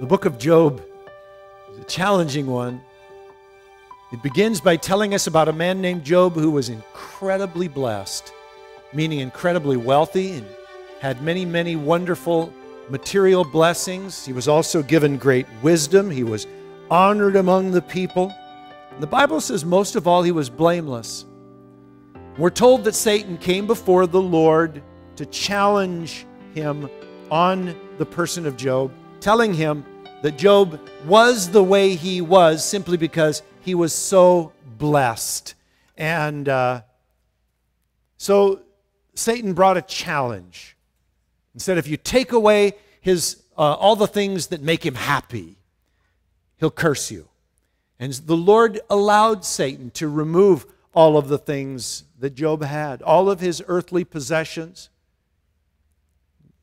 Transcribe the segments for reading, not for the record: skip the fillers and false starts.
The book of Job is a challenging one. It begins by telling us about a man named Job who was incredibly blessed, meaning incredibly wealthy, and had many, many wonderful material blessings. He was also given great wisdom. He was honored among the people. And the Bible says most of all, he was blameless. We're told that Satan came before the Lord to challenge him on the person of Job, telling him that Job was the way he was simply because he was so blessed. And so Satan brought a challenge. He said, if you take away his all the things that make him happy, he'll curse you. And the Lord allowed Satan to remove all of the things that Job had, all of his earthly possessions,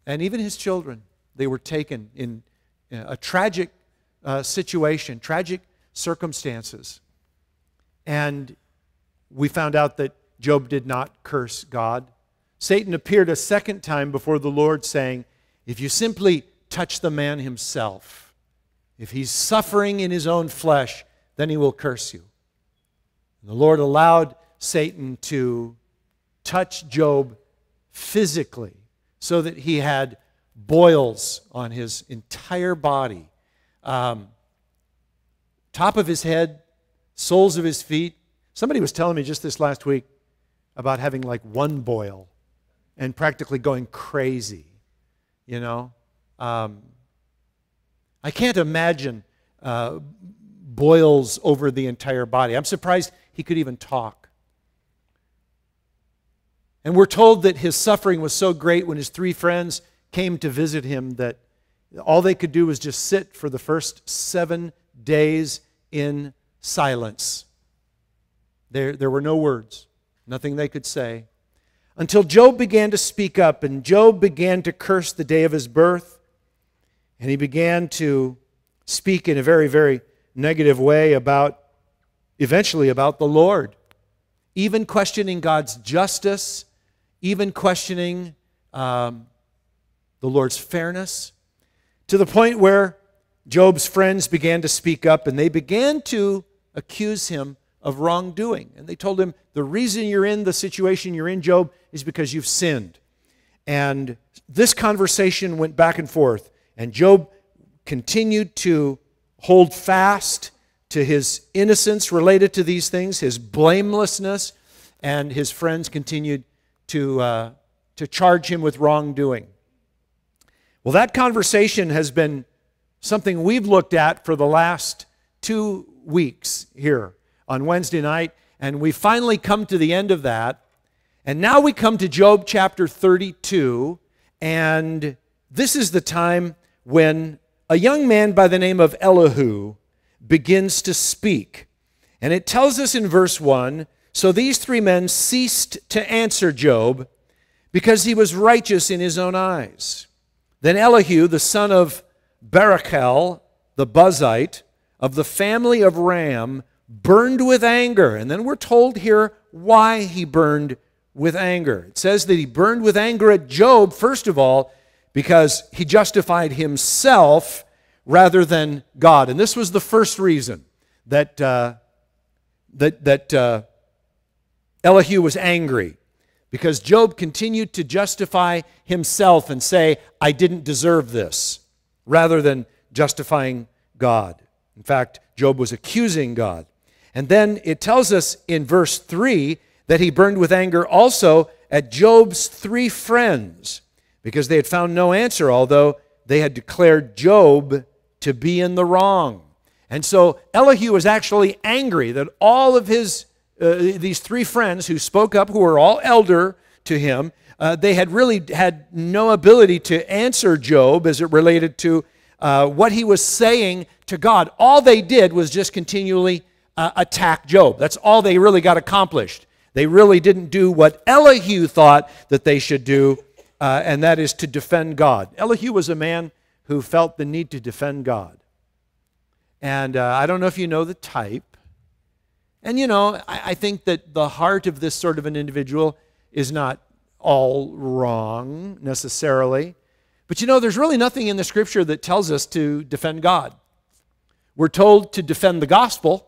and even his children. They were taken in a tragic situation, tragic circumstances. And we found out that Job did not curse God. Satan appeared a second time before the Lord saying, if you simply touch the man himself, if he's suffering in his own flesh, then he will curse you. And the Lord allowed Satan to touch Job physically so that he had boils on his entire body, top of his head, soles of his feet. Somebody was telling me just this last week about having like one boil and practically going crazy, you know. I can't imagine boils over the entire body. I'm surprised he could even talk. And we're told that his suffering was so great when his three friends came to visit him that all they could do was just sit for the first 7 days in silence. There were no words, nothing they could say, until Job began to speak up, and Job began to curse the day of his birth, and he began to speak in a very, very negative way about, eventually about the Lord, even questioning God's justice, even questioning the Lord's fairness, to the point where Job's friends began to speak up, and they began to accuse him of wrongdoing. And they told him, the reason you're in the situation you're in, Job, is because you've sinned. And this conversation went back and forth, and Job continued to hold fast to his innocence related to these things, his blamelessness, and his friends continued to charge him with wrongdoing. Well, that conversation has been something we've looked at for the last 2 weeks here on Wednesday night, and we finally come to the end of that. And now we come to Job chapter 32, and this is the time when a young man by the name of Elihu begins to speak. And it tells us in verse 1, so these three men ceased to answer Job because he was righteous in his own eyes. Then Elihu, the son of Barachel, the Buzzite, of the family of Ram, burned with anger. And then we're told here why he burned with anger. It says that he burned with anger at Job, first of all, because he justified himself rather than God. And this was the first reason that, Elihu was angry, because Job continued to justify himself and say, I didn't deserve this, rather than justifying God. In fact, Job was accusing God. And then it tells us in verse 3 that he burned with anger also at Job's three friends, because they had found no answer, although they had declared Job to be in the wrong. And so Elihu was actually angry that all of his these three friends who spoke up, who were all elder to him, they had really had no ability to answer Job as it related to what he was saying to God. All they did was just continually attack Job. That's all they really got accomplished. They really didn't do what Elihu thought that they should do, and that is to defend God. Elihu was a man who felt the need to defend God. And I don't know if you know the type. And, you know, I think that the heart of this sort of an individual is not all wrong necessarily, But you know, there's really nothing in the scripture that tells us to defend God. We're told to defend the gospel.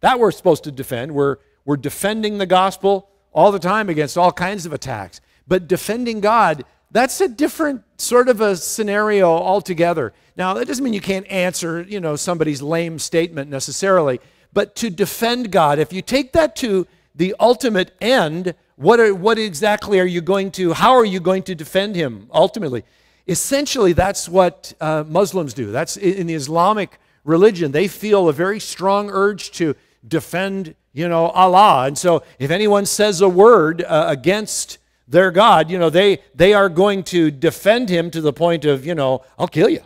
That we're supposed to defend. We're defending the gospel all the time against all kinds of attacks. But defending God, that's a different sort of a scenario altogether. Now, that doesn't mean you can't answer, you know, somebody's lame statement necessarily. But to defend God, if you take that to the ultimate end, what exactly are you going to, how are you going to defend him ultimately? Essentially, that's what Muslims do. That's in the Islamic religion. They feel a very strong urge to defend, you know, Allah. And so if anyone says a word against their God, you know, they are going to defend him to the point of, you know, I'll kill you.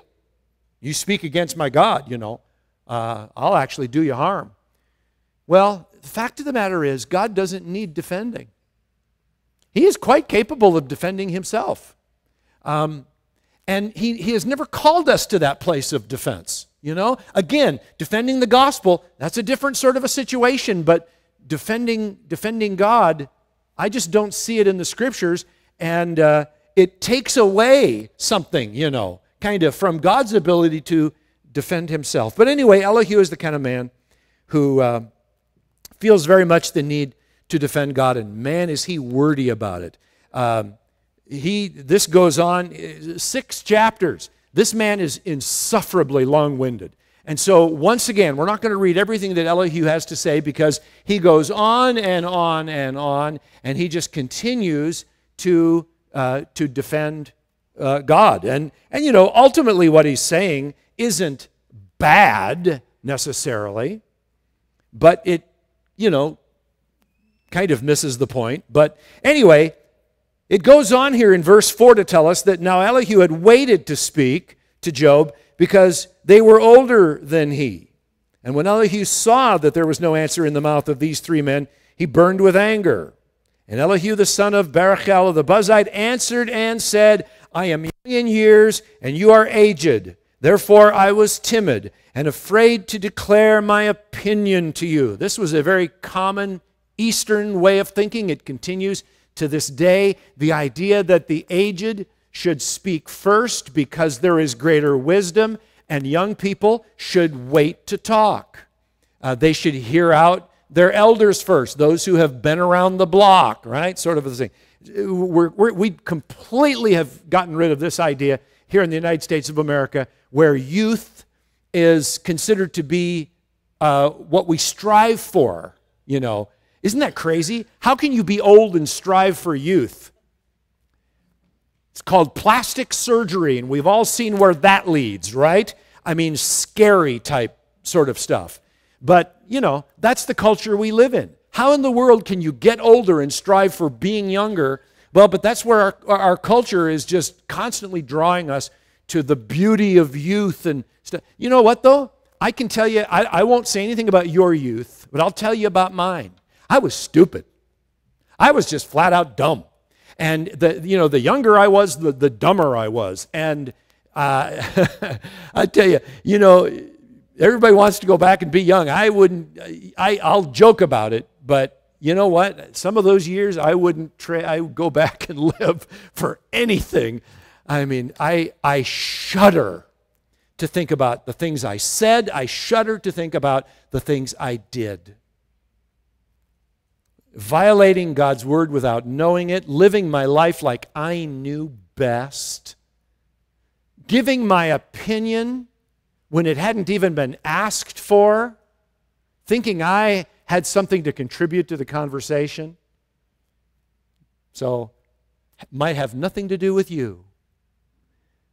You speak against my God, you know. I'll actually do you harm. Well, the fact of the matter is, God doesn't need defending. He is quite capable of defending himself. And he has never called us to that place of defense. You know, again, defending the gospel, that's a different sort of a situation, but defending God, I just don't see it in the scriptures, and it takes away something, you know, kind of from God's ability to defend himself. But anyway, Elihu is the kind of man who feels very much the need to defend God, and man, is he wordy about it. This goes on 6 chapters. This man is insufferably long-winded. And so, once again, we're not going to read everything that Elihu has to say because he goes on and on and on, and he just continues to defend God. And, you know, ultimately what he's saying isn't bad, necessarily, but it, you know, kind of misses the point. But anyway, it goes on here in verse 4 to tell us that now Elihu had waited to speak to Job because they were older than he. And when Elihu saw that there was no answer in the mouth of these 3 men, he burned with anger. And Elihu the son of Barachel of the Buzzite answered and said, I am young in years, and you are aged. Therefore I was timid and afraid to declare my opinion to you. This was a very common Eastern way of thinking. It continues to this day, the idea that the aged should speak first because there is greater wisdom, and young people should wait to talk. They should hear out their elders first, those who have been around the block, right? Sort of a thing. We completely have gotten rid of this idea here in the United States of America, where youth is considered to be what we strive for, you know. Isn't that crazy? How can you be old and strive for youth? It's called plastic surgery, and we've all seen where that leads, right? I mean, scary type sort of stuff. But, you know, that's the culture we live in. How in the world can you get older and strive for being younger? Well, but that's where our culture is just constantly drawing us to the beauty of youth and stuff. You know what, though? I can tell you, I won't say anything about your youth, but I'll tell you about mine. I was stupid. I was just flat out dumb. And, you know, the younger I was, the dumber I was. And I tell you, you know, everybody wants to go back and be young. I wouldn't, I'll joke about it, but you know what? Some of those years I wouldn't, I would go back and live for anything. I mean, I shudder to think about the things I said. I shudder to think about the things I did. Violating God's word without knowing it, living my life like I knew best, giving my opinion when it hadn't even been asked for, thinking I had something to contribute to the conversation. So, it might have nothing to do with you.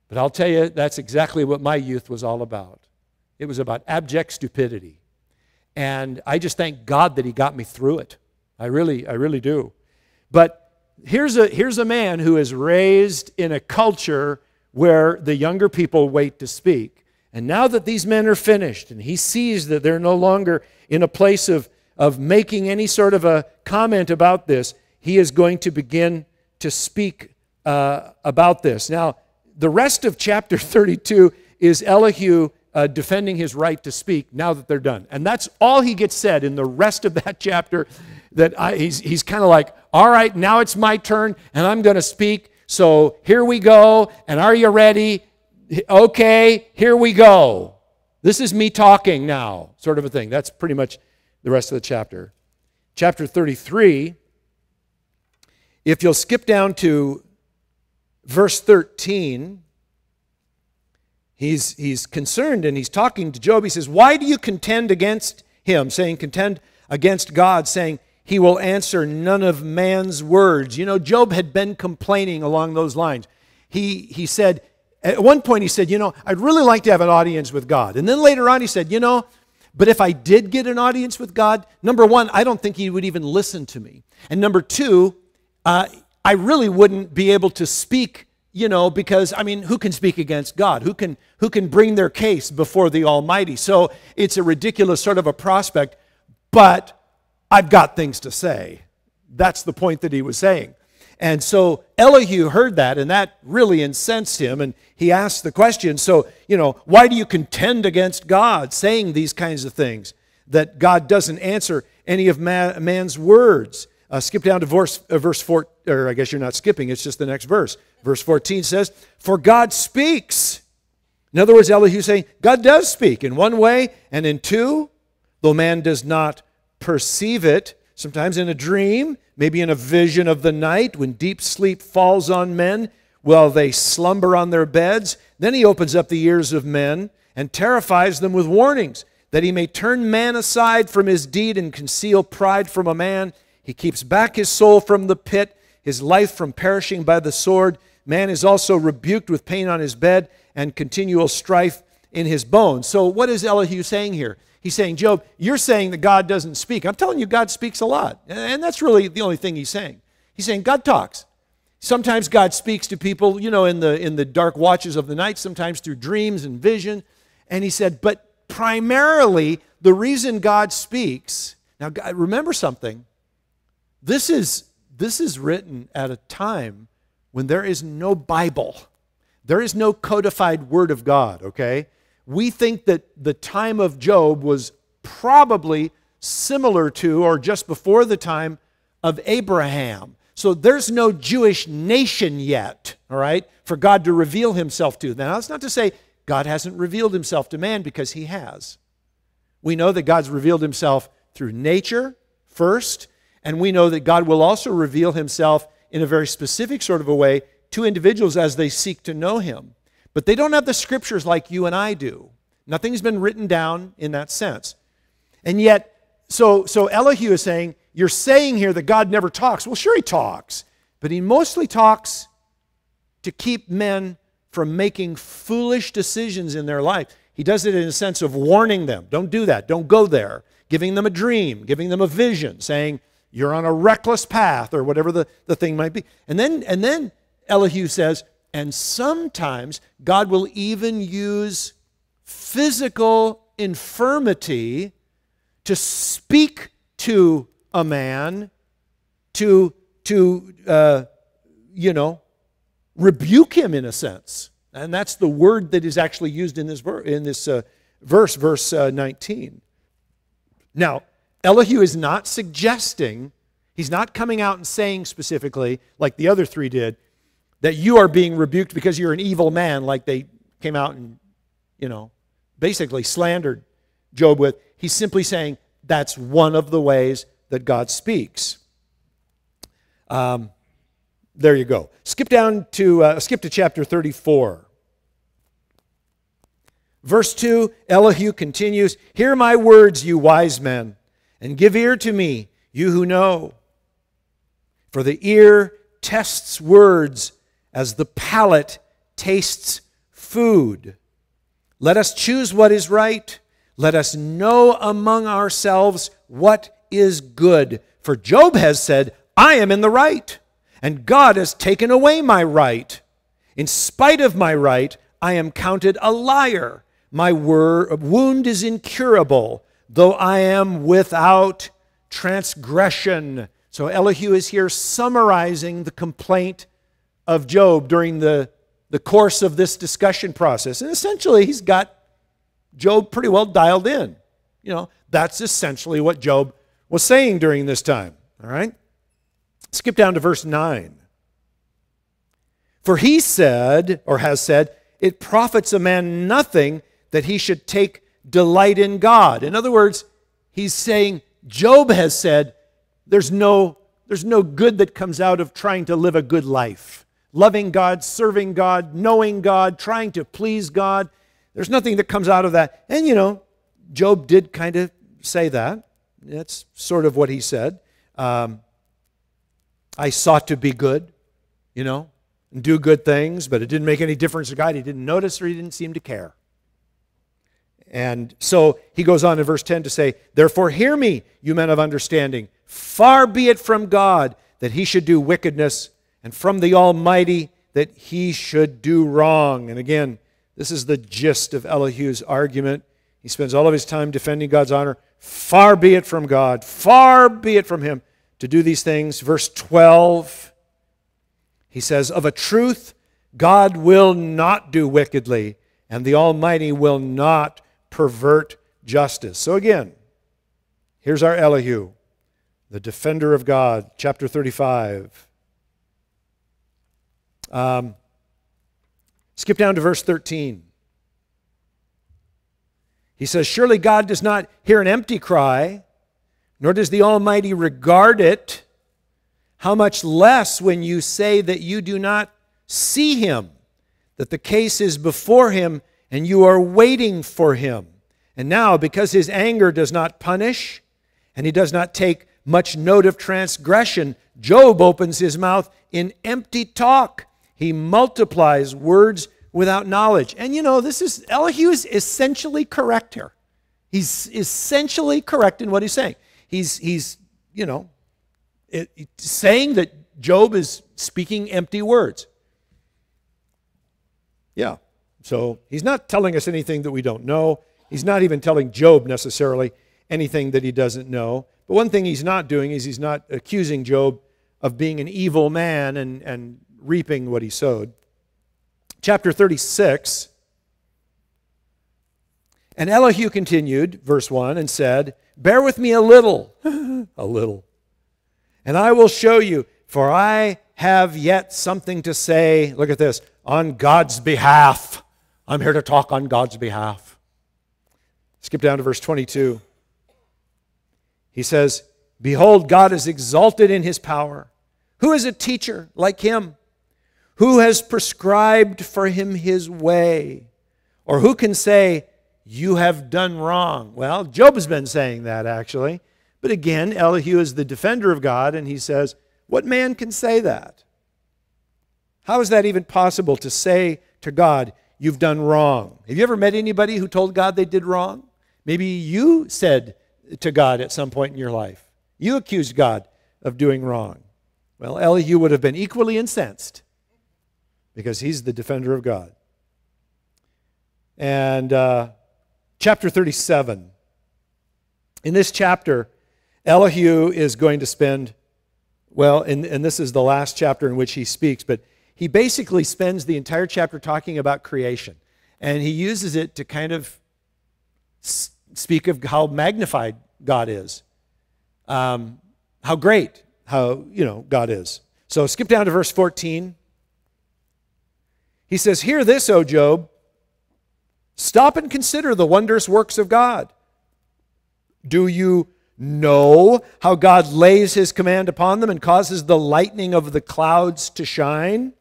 But I'll tell you, that's exactly what my youth was all about. It was about abject stupidity. And I just thank God that he got me through it. I really do. But here's a man who is raised in a culture where the younger people wait to speak. And now that these men are finished and he sees that they're no longer in a place of making any sort of a comment about this, he is going to begin to speak about this. Now, the rest of chapter 32 is Elihu defending his right to speak now that they're done. And that's all he gets said in the rest of that chapter. That he's kind of like, all right, now it's my turn, and I'm going to speak. So here we go, and are you ready? Okay, here we go. This is me talking now, sort of a thing. That's pretty much the rest of the chapter. Chapter 33, if you'll skip down to verse 13, he's concerned and he's talking to Job. He says, why do you contend against him? Saying, contend against God, saying, he will answer none of man's words. You know, Job had been complaining along those lines. He said, at one point he said, you know, I'd really like to have an audience with God. And then later on he said, you know, but if I did get an audience with God, number one, I don't think he would even listen to me. And number two, I really wouldn't be able to speak, you know, because, I mean, who can speak against God? Who can bring their case before the Almighty? So it's a ridiculous sort of a prospect, but I've got things to say. That's the point that he was saying. And so Elihu heard that, and that really incensed him, and he asked the question, so, you know, why do you contend against God, saying these kinds of things, that God doesn't answer any of man's words? Skip down to verse 4, or I guess you're not skipping, it's just the next verse. Verse 14 says, for God speaks. In other words, Elihu saying, God does speak in one way and in two, though man does not perceive it, sometimes in a dream, maybe in a vision of the night, when deep sleep falls on men, while they slumber on their beds. Then he opens up the ears of men and terrifies them with warnings, that he may turn man aside from his deed and conceal pride from a man. He keeps back his soul from the pit, his life from perishing by the sword. Man is also rebuked with pain on his bed and continual strife in his bones. So what is Elihu saying here? He's saying, Job, you're saying that God doesn't speak. I'm telling you, God speaks a lot. And that's really the only thing he's saying. He's saying God talks. Sometimes God speaks to people, you know, in the dark watches of the night, sometimes through dreams and vision. And he said, but primarily, the reason God speaks, now God, remember something, this is written at a time when there is no Bible. There is no codified word of God, okay? We think that the time of Job was probably similar to or just before the time of Abraham. So there's no Jewish nation yet, all right, for God to reveal himself to. Now, that's not to say God hasn't revealed himself to man, because he has. We know that God's revealed himself through nature first, and we know that God will also reveal himself in a very specific sort of a way to individuals as they seek to know him. But they don't have the scriptures like you and I do. Nothing's been written down in that sense. And yet, so Elihu is saying, you're saying here that God never talks. Well, sure he talks, but he mostly talks to keep men from making foolish decisions in their life. He does it in a sense of warning them. Don't do that. Don't go there. Giving them a dream, giving them a vision, saying you're on a reckless path or whatever the thing might be. And then Elihu says, and sometimes God will even use physical infirmity to speak to a man, to rebuke him in a sense. And that's the word that is actually used in this verse, verse 19. Now, Elihu is not suggesting, he's not coming out and saying specifically, like the other three did, that you are being rebuked because you're an evil man, like they came out and, you know, basically slandered Job with. He's simply saying that's one of the ways that God speaks. There you go. Skip to chapter 34. Verse 2, Elihu continues, hear my words, you wise men, and give ear to me, you who know. For the ear tests words as the palate tastes food. Let us choose what is right. Let us know among ourselves what is good. For Job has said, I am in the right, and God has taken away my right. In spite of my right, I am counted a liar. My wound is incurable, though I am without transgression. So Elihu is here summarizing the complaint of Job during the course of this discussion process. And essentially, he's got Job pretty well dialed in. You know, that's essentially what Job was saying during this time, all right? Skip down to verse 9. For he said, or has said, it profits a man nothing that he should take delight in God. In other words, he's saying, Job has said, there's no good that comes out of trying to live a good life. Loving God, serving God, knowing God, trying to please God. There's nothing that comes out of that. And you know, Job did kind of say that. That's sort of what he said. I sought to be good, you know, and do good things, but it didn't make any difference to God. He didn't notice or he didn't seem to care. And so he goes on in verse 10 to say, therefore hear me, you men of understanding. Far be it from God that he should do wickedness, and from the Almighty that he should do wrong. And again, this is the gist of Elihu's argument. He spends all of his time defending God's honor. Far be it from God, far be it from him to do these things. Verse 12, he says, of a truth, God will not do wickedly, and the Almighty will not pervert justice. So again, here's our Elihu, the defender of God, chapter 35. Skip down to verse 13. He says, surely God does not hear an empty cry, nor does the Almighty regard it. How much less when you say that you do not see him, that the case is before him and you are waiting for him. And now, because his anger does not punish and he does not take much note of transgression, Job opens his mouth in empty talk. He multiplies words without knowledge. And you know, this is, Elihu is essentially correct here. He's essentially correct in what he's saying. He's you know, saying that Job is speaking empty words. Yeah, so he's not telling us anything that we don't know. He's not even telling Job necessarily anything that he doesn't know. But one thing he's not doing is he's not accusing Job of being an evil man and reaping what he sowed. Chapter 36, and Elihu continued, verse 1, and said, bear with me a little, a little, and I will show you, for I have yet something to say, look at this, on God's behalf. I'm here to talk on God's behalf. Skip down to verse 22. He says, behold, God is exalted in his power. Who is a teacher like him? Who has prescribed for him his way? Or who can say, you have done wrong? Well, Job has been saying that, actually. But again, Elihu is the defender of God, and he says, what man can say that? How is that even possible to say to God, you've done wrong? Have you ever met anybody who told God they did wrong? Maybe you said to God at some point in your life, you accused God of doing wrong. Well, Elihu would have been equally incensed, because he's the defender of God. And chapter 37. In this chapter, Elihu is going to spend, well, and this is the last chapter in which he speaks, but he basically spends the entire chapter talking about creation. And he uses it to kind of speak of how magnified God is, how great, how, you know, God is. So skip down to verse 14. He says, hear this, O Job, stop and consider the wondrous works of God. Do you know how God lays his command upon them and causes the lightning of the clouds to shine?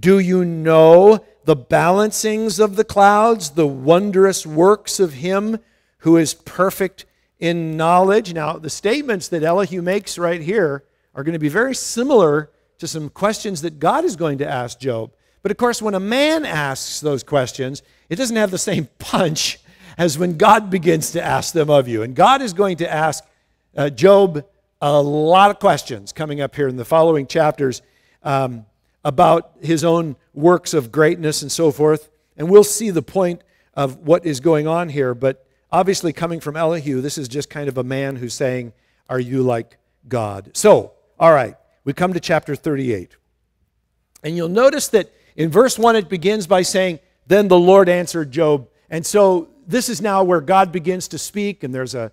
Do you know the balancings of the clouds, the wondrous works of him who is perfect in knowledge? Now, the statements that Elihu makes right here are going to be very similar to some questions that God is going to ask Job. But of course, when a man asks those questions, it doesn't have the same punch as when God begins to ask them of you. And God is going to ask Job a lot of questions coming up here in the following chapters about his own works of greatness and so forth. And we'll see the point of what is going on here. But obviously, coming from Elihu, this is just kind of a man who's saying, are you like God? So, all right, we come to chapter 38. And you'll notice that in verse 1, it begins by saying, then the Lord answered Job. And so this is now where God begins to speak, and there's a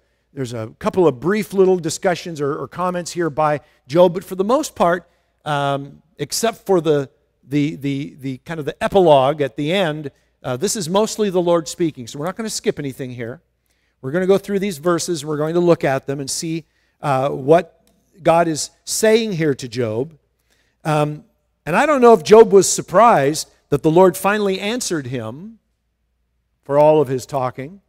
couple of brief little discussions or comments here by Job. But for the most part, except for the the kind of the epilogue at the end, this is mostly the Lord speaking. So we're not going to skip anything here. We're going to go through these verses, and we're going to look at them and see what God is saying here to Job. And I don't know if Job was surprised that the Lord finally answered him for all of his talking.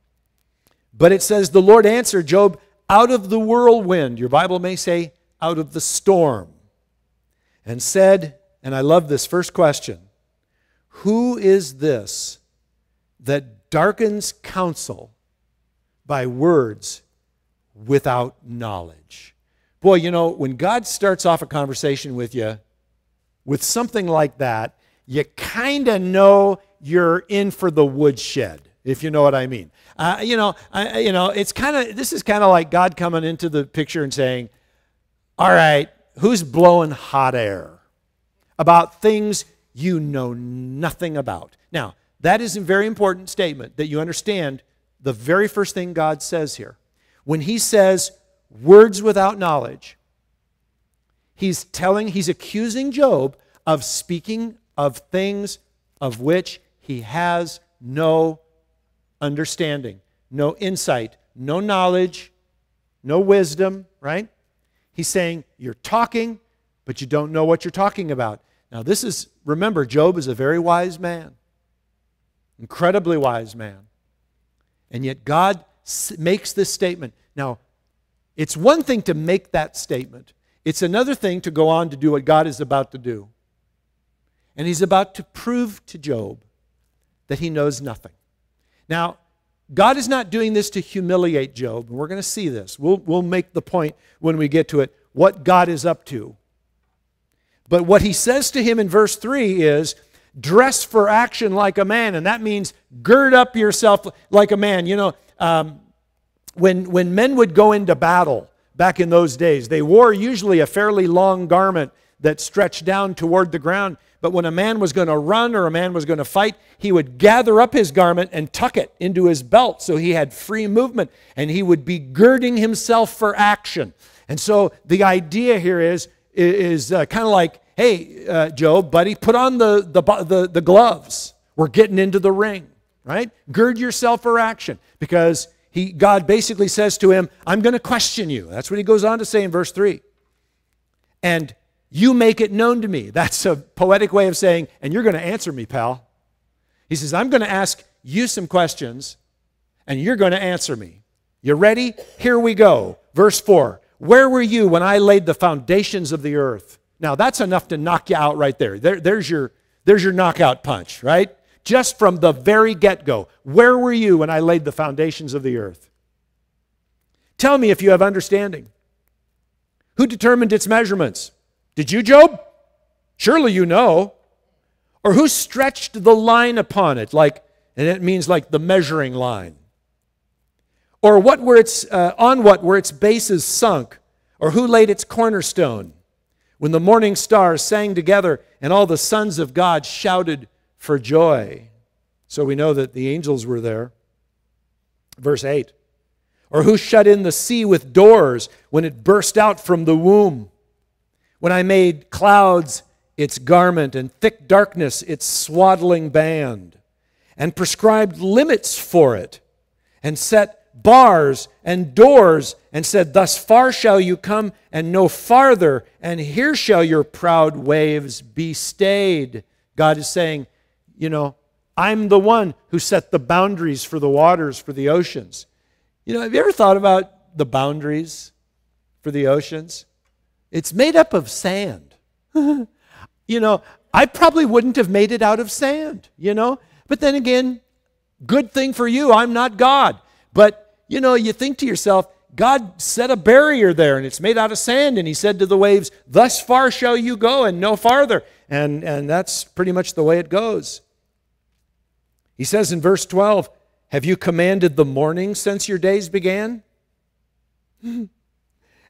But it says, the Lord answered Job out of the whirlwind. Your Bible may say, out of the storm. And said, and I love this first question, who is this that darkens counsel by words without knowledge? Boy, you know, when God starts off a conversation with you, with something like that, you kind of know you're in for the woodshed, if you know what I mean. It's kind of, this is kind of like God coming into the picture and saying, all right, who's blowing hot air about things you know nothing about? Now, that is a very important statement that you understand the very first thing God says here. When he says words without knowledge, he's accusing Job of speaking of things of which he has no understanding, no insight, no knowledge, no wisdom, right? He's saying, you're talking, but you don't know what you're talking about. Now this is, remember, Job is a very wise man, incredibly wise man. And yet God makes this statement. Now, it's one thing to make that statement. It's another thing to go on to do what God is about to do. And he's about to prove to Job that he knows nothing. Now, God is not doing this to humiliate Job, and we're going to see this. We'll make the point when we get to it, what God is up to. But what he says to him in verse 3 is, dress for action like a man, and that means gird up yourself like a man. You know, when men would go into battle back in those days, they wore usually a fairly long garment that stretched down toward the ground. But when a man was going to run or a man was going to fight, he would gather up his garment and tuck it into his belt so he had free movement, and he would be girding himself for action. And so the idea here is kind of like, hey, Job, buddy, put on the gloves. We're getting into the ring, right? Gird yourself for action, because God basically says to him, I'm going to question you. That's what he goes on to say in verse 3. And you make it known to me. That's a poetic way of saying, and you're going to answer me, pal. He says, I'm going to ask you some questions, and you're going to answer me. You ready? Here we go. Verse 4, where were you when I laid the foundations of the earth? Now, that's enough to knock you out right there. There's your knockout punch, right? Just from the very get-go. Where were you when I laid the foundations of the earth? Tell me if you have understanding. Who determined its measurements? Did you, Job? Surely you know. Or who stretched the line upon it? And it means like the measuring line. Or on what were its bases sunk? Or who laid its cornerstone? When the morning stars sang together and all the sons of God shouted for joy. So we know that the angels were there. Verse 8. Or who shut in the sea with doors when it burst out from the womb? When I made clouds its garment and thick darkness its swaddling band, and prescribed limits for it, and set bars and doors, and said, thus far shall you come and no farther, and here shall your proud waves be stayed. God is saying, you know, I'm the one who set the boundaries for the waters, for the oceans. You know, have you ever thought about the boundaries for the oceans? It's made up of sand. You know, I probably wouldn't have made it out of sand, you know. But then again, good thing for you, I'm not God. But, you know, you think to yourself, God set a barrier there, and it's made out of sand. And he said to the waves, thus far shall you go and no farther. And that's pretty much the way it goes. He says in verse 12, have you commanded the morning since your days began?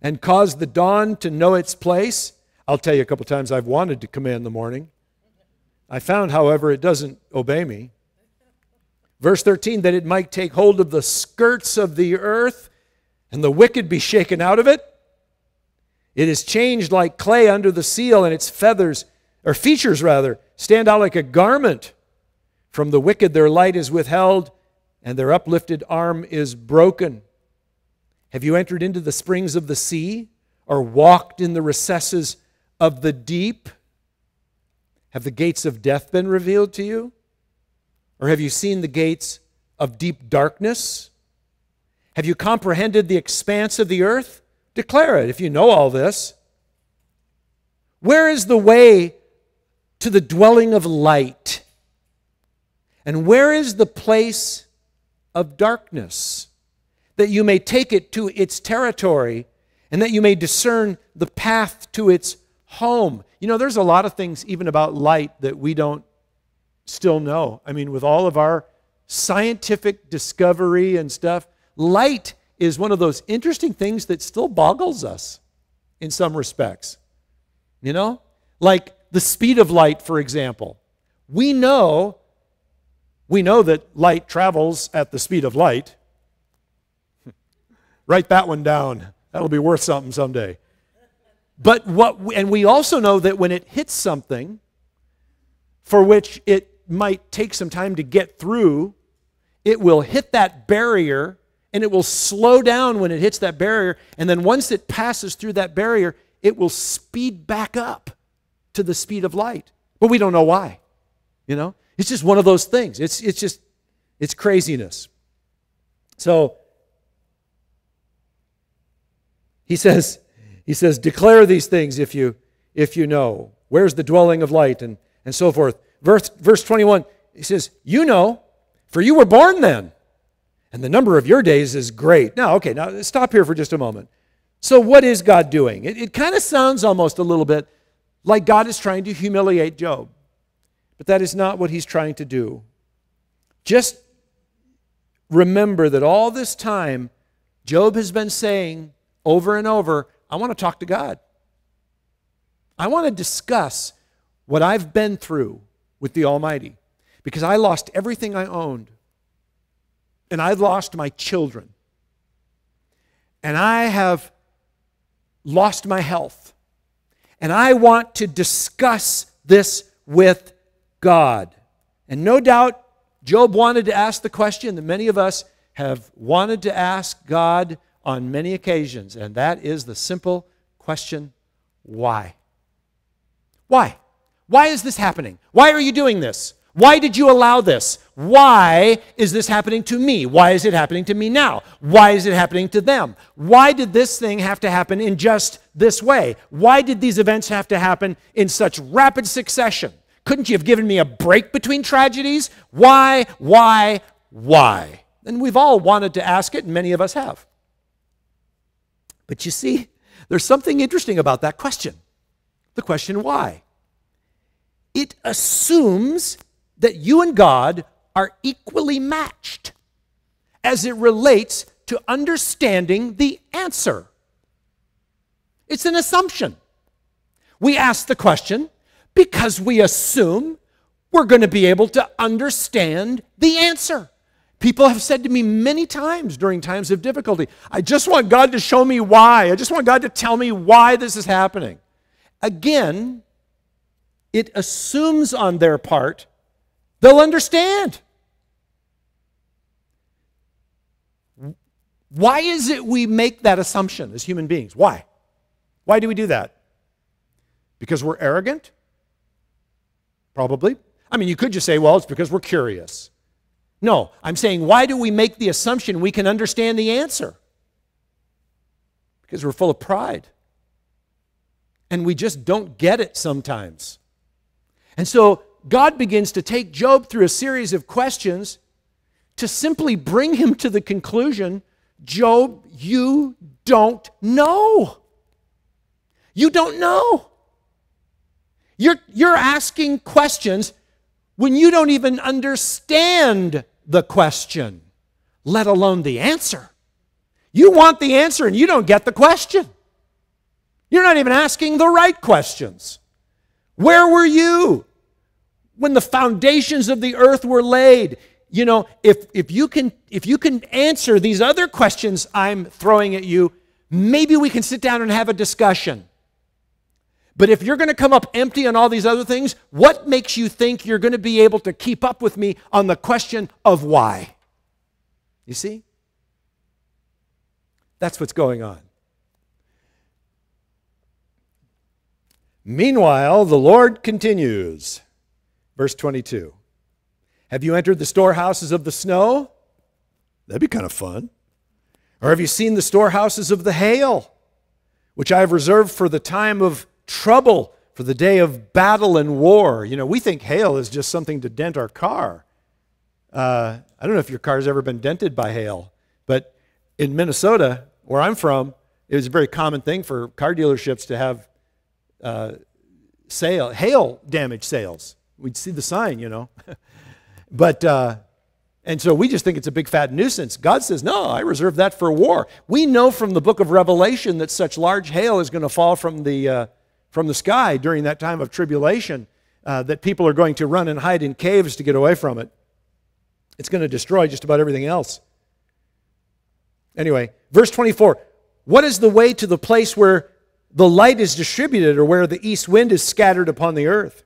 And cause the dawn to know its place. I'll tell you a couple times I've wanted to command the morning. I found, however, it doesn't obey me. Verse 13, that it might take hold of the skirts of the earth, and the wicked be shaken out of it. It is changed like clay under the seal, and its feathers or features rather, stand out like a garment. From the wicked their light is withheld, and their uplifted arm is broken. Have you entered into the springs of the sea, or walked in the recesses of the deep? Have the gates of death been revealed to you? Or have you seen the gates of deep darkness? Have you comprehended the expanse of the earth? Declare it if you know all this. Where is the way to the dwelling of light? And where is the place of darkness, that you may take it to its territory, and that you may discern the path to its home? You know, there's a lot of things even about light that we don't still know. I mean, with all of our scientific discovery and stuff, light is one of those interesting things that still boggles us in some respects. You know, like the speed of light, for example. We know that light travels at the speed of light. Write that one down. That'll be worth something someday. But we also know that when it hits something for which it might take some time to get through, it will hit that barrier, and it will slow down when it hits that barrier, and then once it passes through that barrier, it will speed back up to the speed of light. But we don't know why, you know? It's just one of those things. It's craziness. So he says, declare these things if you know. Where's the dwelling of light, and so forth. Verse 21, he says, you know, for you were born then, and the number of your days is great. Now stop here for just a moment. So what is God doing? It kind of sounds almost a little bit like God is trying to humiliate Job. But that is not what he's trying to do. Just remember that all this time, Job has been saying over and over, I want to talk to God. I want to discuss what I've been through with the Almighty, because I lost everything I owned, and I've lost my children, and I have lost my health, and I want to discuss this with God. And no doubt, Job wanted to ask the question that many of us have wanted to ask God on many occasions, and that is the simple question, why? Why? Why is this happening? Why are you doing this? Why did you allow this? Why is this happening to me? Why is it happening to me now? Why is it happening to them? Why did this thing have to happen in just this way? Why did these events have to happen in such rapid succession? Couldn't you have given me a break between tragedies? Why? And we've all wanted to ask it, and many of us have. But you see, there's something interesting about that question. The question why. It assumes that you and God are equally matched as it relates to understanding the answer. It's an assumption. We ask the question because we assume we're going to be able to understand the answer. People have said to me many times during times of difficulty, I just want God to show me why. I just want God to tell me why this is happening. Again, it assumes on their part they'll understand. Why is it we make that assumption as human beings? Why? Why do we do that? Because we're arrogant? Probably. I mean, you could just say, well, it's because we're curious. No, I'm saying, why do we make the assumption we can understand the answer? Because we're full of pride. And we just don't get it sometimes. And so God begins to take Job through a series of questions to simply bring him to the conclusion, Job, you don't know. You don't know. You're asking questions when you don't even understand the question, let alone the answer. You want the answer and you don't get the question. You're not even asking the right questions. Where were you when the foundations of the earth were laid? You know, if you can answer these other questions I'm throwing at you, maybe we can sit down and have a discussion. But if you're going to come up empty on all these other things, what makes you think you're going to be able to keep up with me on the question of why? You see? That's what's going on. Meanwhile, the Lord continues. Verse 22. Have you entered the storehouses of the snow? That'd be kind of fun. Or have you seen the storehouses of the hail, which I have reserved for the time of trouble, for the day of battle and war? You know, we think hail is just something to dent our car. I don't know if your car's ever been dented by hail, but in Minnesota, where I'm from, it was a very common thing for car dealerships to have hail damage sales. We'd see the sign, you know. And so we just think it's a big fat nuisance. God says, no, I reserve that for war. We know from the book of Revelation that such large hail is going to fall from the sky during that time of tribulation, that people are going to run and hide in caves to get away from it. It's going to destroy just about everything else. Anyway, verse 24, what is the way to the place where the light is distributed, or where the east wind is scattered upon the earth?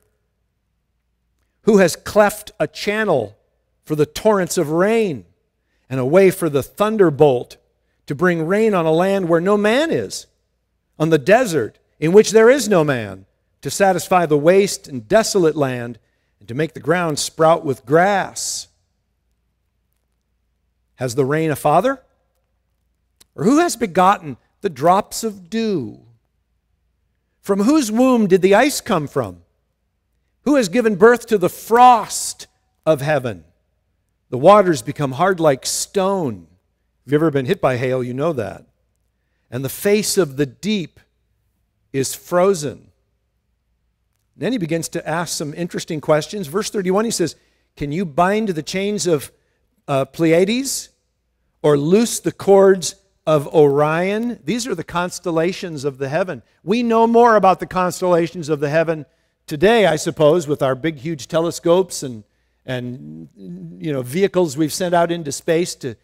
Who has cleft a channel for the torrents of rain, and a way for the thunderbolt to bring rain on a land where no man is, on the desert in which there is no man, to satisfy the waste and desolate land, and to make the ground sprout with grass? Has the rain a father? Or who has begotten the drops of dew? From whose womb did the ice come from? Who has given birth to the frost of heaven? The waters become hard like stone. If you've ever been hit by hail, you know that. And the face of the deep is frozen. And then he begins to ask some interesting questions. Verse 31, he says, can you bind the chains of Pleiades, or loose the cords of Orion? These are the constellations of the heaven. We know more about the constellations of the heaven today, I suppose, with our big, huge telescopes and you know, vehicles we've sent out into space to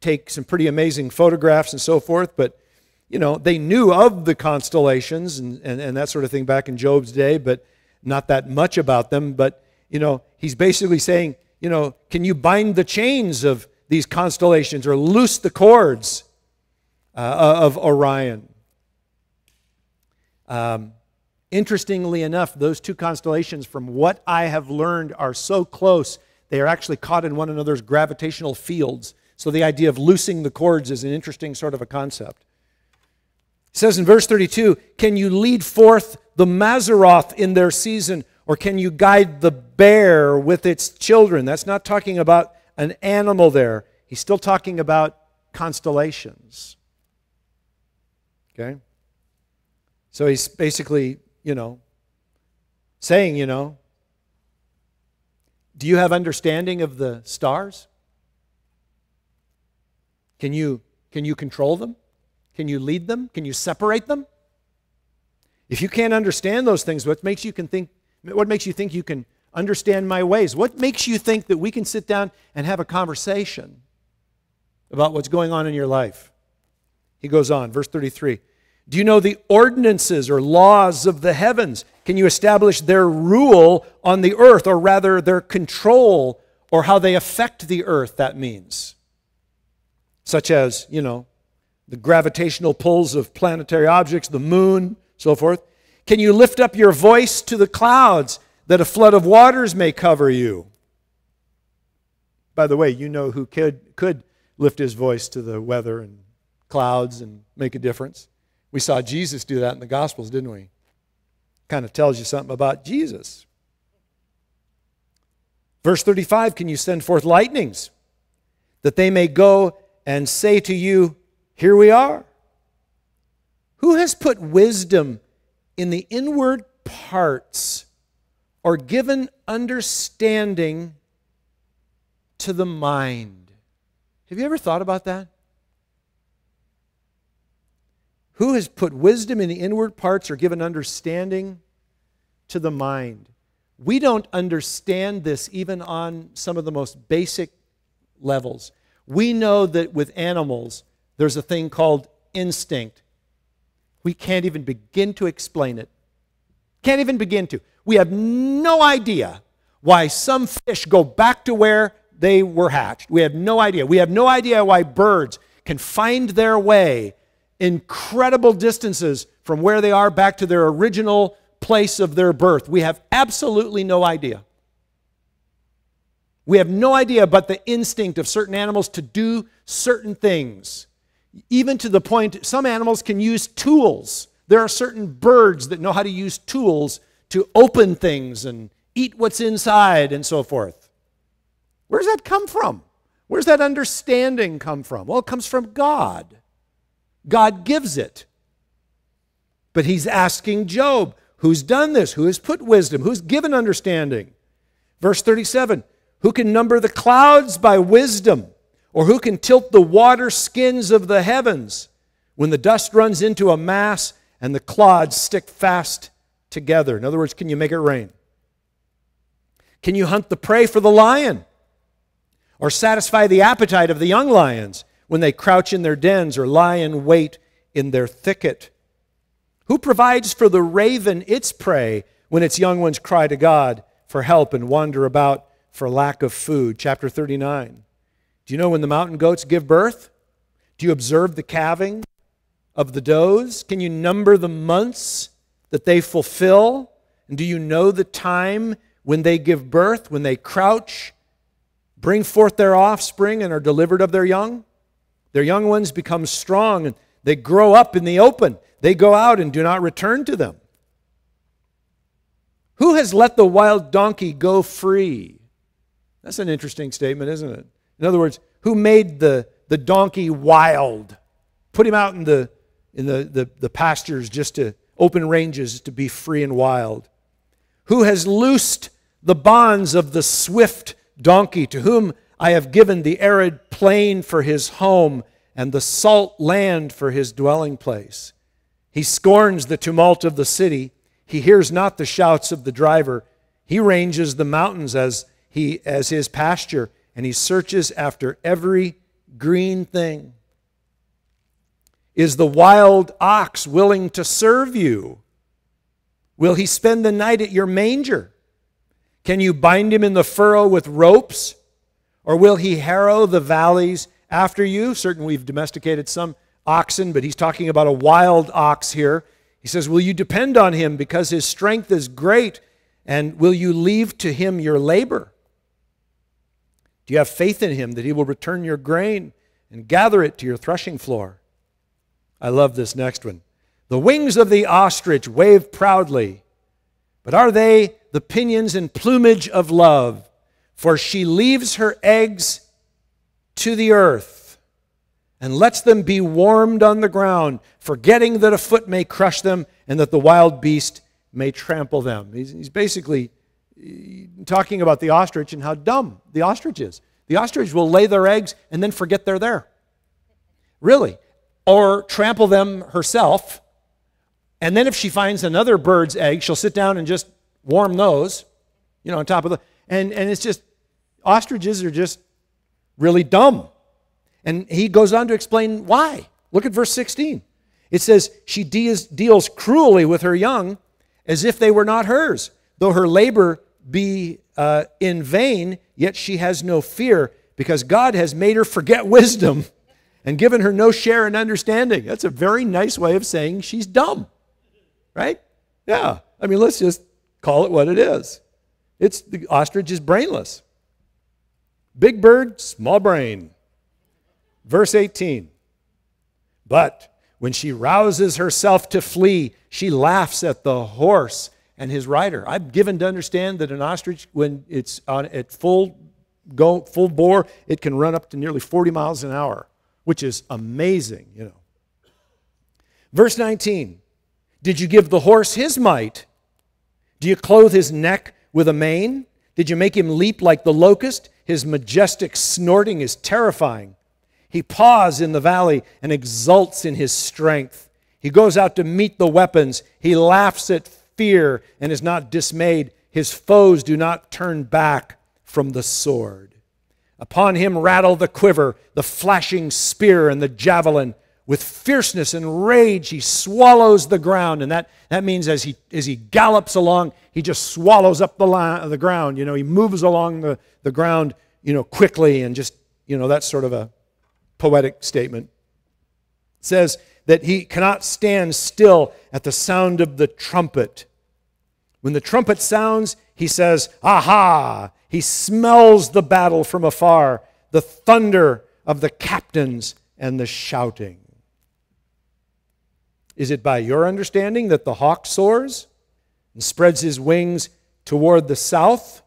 take some pretty amazing photographs and so forth. But, you know, they knew of the constellations and that sort of thing back in Job's day, but not that much about them. But, you know, he's basically saying, you know, can you bind the chains of these constellations, or loose the cords of Orion? Interestingly enough, those two constellations, from what I have learned, are so close, they are actually caught in one another's gravitational fields. So the idea of loosing the cords is an interesting sort of a concept. It says in verse 32, can you lead forth the Mazzaroth in their season, or can you guide the bear with its children? That's not talking about an animal there. He's still talking about constellations. Okay? So he's basically, you know, saying, you know, do you have understanding of the stars? Can you control them? Can you lead them? Can you separate them? If you can't understand those things, what makes you think you can understand my ways? What makes you think that we can sit down and have a conversation about what's going on in your life? He goes on, verse 33. Do you know the ordinances or laws of the heavens? Can you establish their rule on the earth, or rather their control, or how they affect the earth, that means? Such as, you know, the gravitational pulls of planetary objects, the moon, so forth. Can you lift up your voice to the clouds, that a flood of waters may cover you? By the way, you know who could lift his voice to the weather and clouds and make a difference? We saw Jesus do that in the Gospels, didn't we? Kind of tells you something about Jesus. Verse 35, can you send forth lightnings, that they may go and say to you, here we are? Who has put wisdom in the inward parts, or given understanding to the mind? Have you ever thought about that? Who has put wisdom in the inward parts, or given understanding to the mind? We don't understand this even on some of the most basic levels. We know that with animals, there's a thing called instinct. We can't even begin to explain it. Can't even begin to. We have no idea why some fish go back to where they were hatched. We have no idea. We have no idea why birds can find their way incredible distances from where they are back to their original place of their birth. We have absolutely no idea. We have no idea but the instinct of certain animals to do certain things. Even to the point, some animals can use tools. There are certain birds that know how to use tools to open things and eat what's inside and so forth. Where does that come from? Where does that understanding come from? Well, it comes from God. God gives it. But he's asking Job, who's done this? Who has put wisdom? Who's given understanding? Verse 37, who can number the clouds by wisdom? Or who can tilt the water skins of the heavens when the dust runs into a mass and the clods stick fast together? In other words, can you make it rain? Can you hunt the prey for the lion? Or satisfy the appetite of the young lions when they crouch in their dens or lie in wait in their thicket? Who provides for the raven its prey when its young ones cry to God for help and wander about for lack of food? Chapter 39. Do you know when the mountain goats give birth? Do you observe the calving of the does? Can you number the months that they fulfill? And do you know the time when they give birth, when they crouch, bring forth their offspring and are delivered of their young? Their young ones become strong and they grow up in the open. They go out and do not return to them. Who has let the wild donkey go free? That's an interesting statement, isn't it? In other words, who made the donkey wild? Put him out in the pastures, just to open ranges, to be free and wild. Who has loosed the bonds of the swift donkey, to whom I have given the arid plain for his home and the salt land for his dwelling place? He scorns the tumult of the city. He hears not the shouts of the driver. He ranges the mountains as his pasture, and he searches after every green thing. Is the wild ox willing to serve you? Will he spend the night at your manger? Can you bind him in the furrow with ropes? Or will he harrow the valleys after you? Certainly we've domesticated some oxen, but he's talking about a wild ox here. He says, will you depend on him because his strength is great? And will you leave to him your labor? Do you have faith in him that he will return your grain and gather it to your threshing floor? I love this next one. The wings of the ostrich wave proudly, but are they the pinions and plumage of love? For she leaves her eggs to the earth and lets them be warmed on the ground, forgetting that a foot may crush them and that the wild beast may trample them. He's basically talking about the ostrich and how dumb the ostrich is. The ostrich will lay their eggs and then forget they're there. Really. Or trample them herself. And then if she finds another bird's egg, she'll sit down and just warm those, you know, on top of the... And it's just, ostriches are just really dumb. And he goes on to explain why. Look at verse 16. It says, she deals cruelly with her young as if they were not hers. Though her labor be in vain, yet she has no fear, because God has made her forget wisdom and given her no share in understanding. That's a very nice way of saying she's dumb, right? Yeah, I mean, let's just call it what it is. It's the ostrich is brainless. Big bird, small brain. Verse 18, but when she rouses herself to flee, she laughs at the horse and his rider. I'm given to understand that an ostrich, when it's at full bore, it can run up to nearly 40 miles an hour, which is amazing, you know. Verse 19, did you give the horse his might? Do you clothe his neck with a mane? Did you make him leap like the locust? His majestic snorting is terrifying. He paws in the valley and exults in his strength. He goes out to meet the weapons. He laughs at fear and is not dismayed. His foes do not turn back from the sword. Upon him rattle the quiver, the flashing spear, and the javelin. With fierceness and rage, he swallows the ground. And that means as he gallops along, he just swallows up the ground. You know, he moves along the ground, you know, quickly, and just, you know, that's sort of a poetic statement. It says that he cannot stand still at the sound of the trumpet. When the trumpet sounds, he says, aha! He smells the battle from afar, the thunder of the captains and the shouting. Is it by your understanding that the hawk soars and spreads his wings toward the south?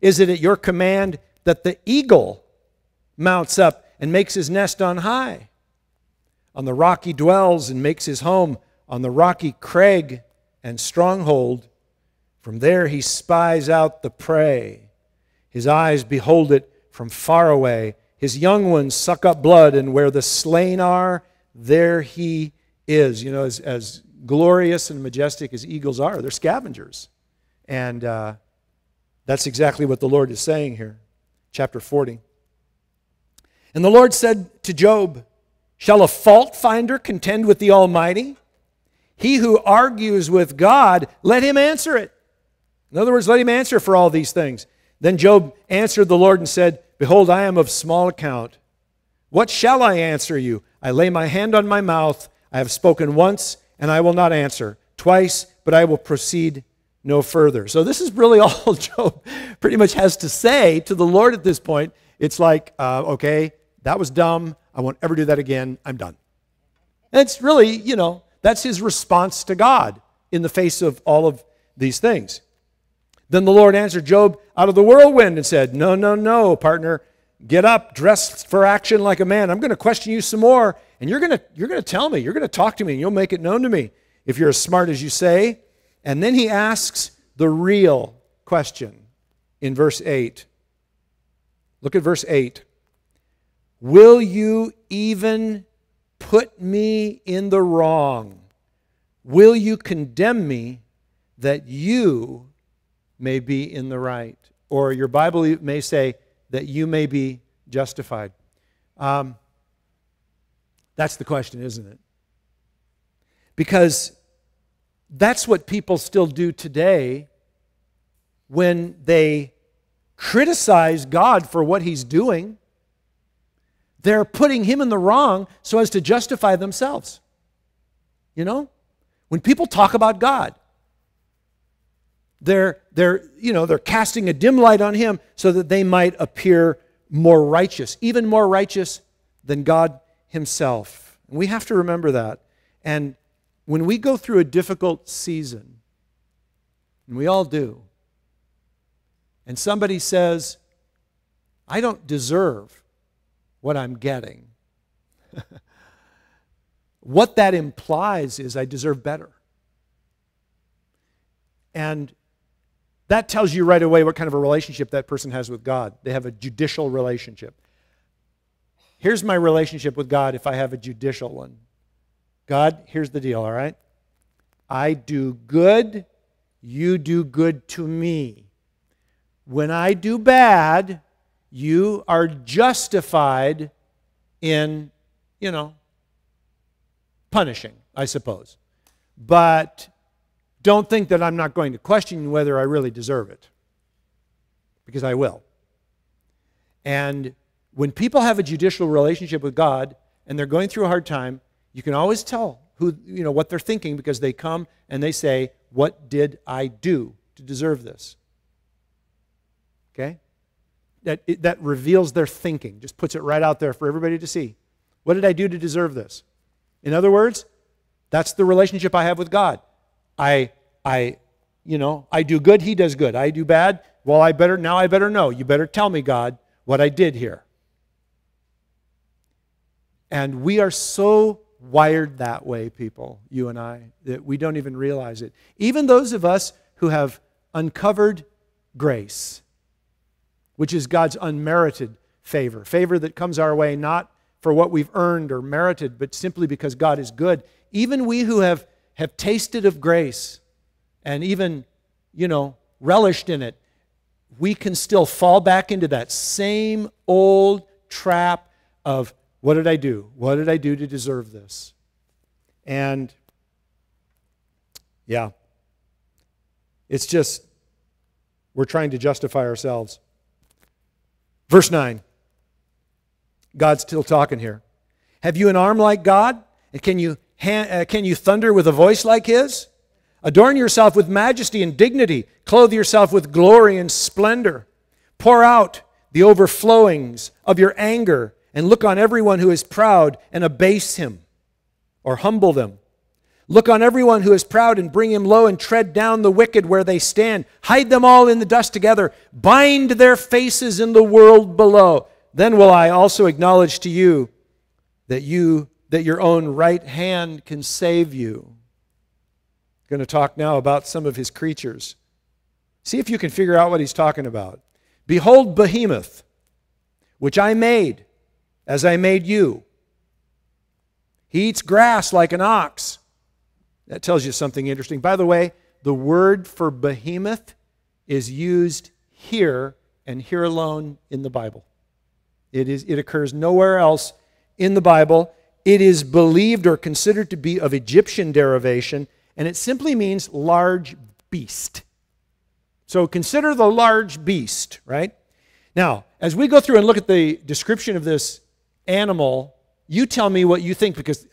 Is it at your command that the eagle mounts up and makes his nest on high? On the rock he dwells and makes his home, on the rocky crag and stronghold. From there he spies out the prey. His eyes behold it from far away. His young ones suck up blood, and where the slain are, there he is. You know, as glorious and majestic as eagles are, they're scavengers. And that's exactly what the Lord is saying here. Chapter 40. And the Lord said to Job, shall a fault finder contend with the Almighty? He who argues with God, let him answer it. In other words, let him answer for all these things. Then Job answered the Lord and said, behold, I am of small account. What shall I answer you? I lay my hand on my mouth. I have spoken once, and I will not answer. Twice, but I will proceed no further. So this is really all Job pretty much has to say to the Lord at this point. It's like, okay, that was dumb. I won't ever do that again. I'm done. And it's really, you know, that's his response to God in the face of all of these things. Then the Lord answered Job out of the whirlwind and said, no, no, no, partner. Get up, dress for action like a man. I'm going to question you some more, and you're going to tell me. You're going to talk to me, and you'll make it known to me if you're as smart as you say. And then he asks the real question in verse 8. Look at verse 8. Will you even put me in the wrong? Will you condemn me that you may be in the right? Or your Bible may say that you may be justified. That's the question, isn't it? Because that's what people still do today when they criticize God for what he's doing. They're putting him in the wrong so as to justify themselves. You know? When people talk about God, they're casting a dim light on him so that they might appear more righteous, even more righteous than God himself. And we have to remember that. And when we go through a difficult season, and we all do, and somebody says, I don't deserve what I'm getting, what that implies is I deserve better. And that tells you right away what kind of a relationship that person has with God. They have a judicial relationship. Here's my relationship with God if I have a judicial one. God, here's the deal, all right? I do good, you do good to me. When I do bad, you are justified in, you know, punishing, I suppose. But don't think that I'm not going to question whether I really deserve it, because I will. And when people have a judicial relationship with God and they're going through a hard time, you can always tell who, you know, what they're thinking, because they come and they say, what did I do to deserve this? Okay? That reveals their thinking, just puts it right out there for everybody to see. What did I do to deserve this? In other words, that's the relationship I have with God. I do good, he does good. I do bad, well, I better know. You better tell me, God, what I did here. And we are so wired that way, people, you and I, that we don't even realize it. Even those of us who have uncovered grace, which is God's unmerited favor, favor that comes our way not for what we've earned or merited, but simply because God is good. Even we who have tasted of grace and even, you know, relished in it, we can still fall back into that same old trap of What did I do? What did I do to deserve this? And yeah, it's just, we're trying to justify ourselves. Verse 9, God's still talking here. Have you an arm like God? And can you thunder with a voice like his? Adorn yourself with majesty and dignity. Clothe yourself with glory and splendor. Pour out the overflowings of your anger and look on everyone who is proud and abase him or humble them. Look on everyone who is proud and bring him low and tread down the wicked where they stand. Hide them all in the dust together. Bind their faces in the world below. Then will I also acknowledge to you that your own right hand can save you. Going to talk now about some of his creatures. See if you can figure out what he's talking about. Behold Behemoth, which I made, as I made you. He eats grass like an ox. That tells you something interesting. By the way, the word for behemoth is used here and here alone in the Bible. It occurs nowhere else in the Bible. It is believed or considered to be of Egyptian derivation, and it simply means large beast. So consider the large beast, right? Now, as we go through and look at the description of this animal, you tell me what you think, because